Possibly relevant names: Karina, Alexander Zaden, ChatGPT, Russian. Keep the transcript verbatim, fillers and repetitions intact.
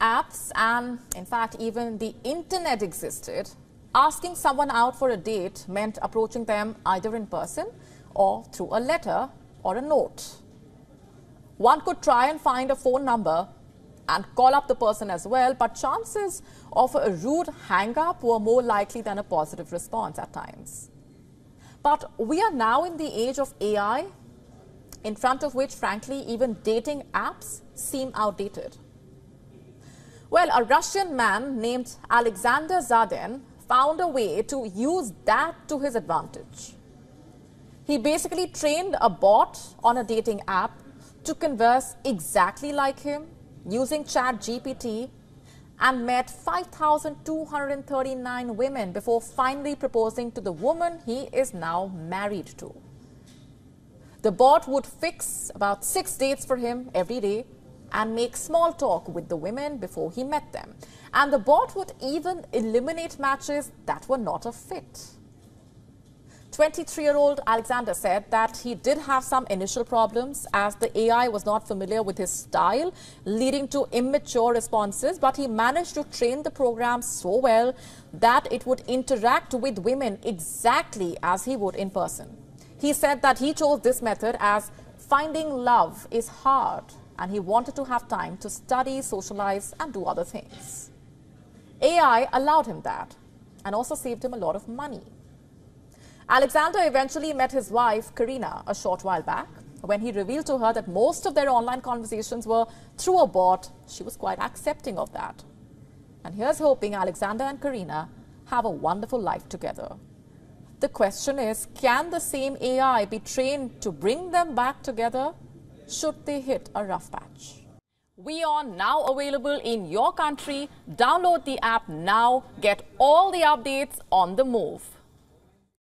apps and, in fact, even the internet existed, asking someone out for a date meant approaching them either in person or through a letter or a note. One could try and find a phone number and call up the person as well, but chances of a rude hang-up were more likely than a positive response at times. But we are now in the age of A I, in front of which, frankly, even dating apps seem outdated. Well, a Russian man named Alexander Zaden found a way to use that to his advantage. He basically trained a bot on a dating app to converse exactly like him using ChatGPT and met five thousand two hundred thirty-nine women before finally proposing to the woman he is now married to. The bot would fix about six dates for him every day and make small talk with the women before he met them. And the bot would even eliminate matches that were not a fit. twenty-three-year-old Alexander said that he did have some initial problems as the A I was not familiar with his style, leading to immature responses, but he managed to train the program so well that it would interact with women exactly as he would in person. He said that he chose this method as finding love is hard, and he wanted to have time to study, socialize, and do other things. A I allowed him that and also saved him a lot of money. Alexander eventually met his wife, Karina, a short while back. When he revealed to her that most of their online conversations were through a bot, she was quite accepting of that. And here's hoping Alexander and Karina have a wonderful life together. The question is, can the same A I be trained to bring them back together? Should they hit a rough patch? We are now available in your country. Download the app now. Get all the updates on the move.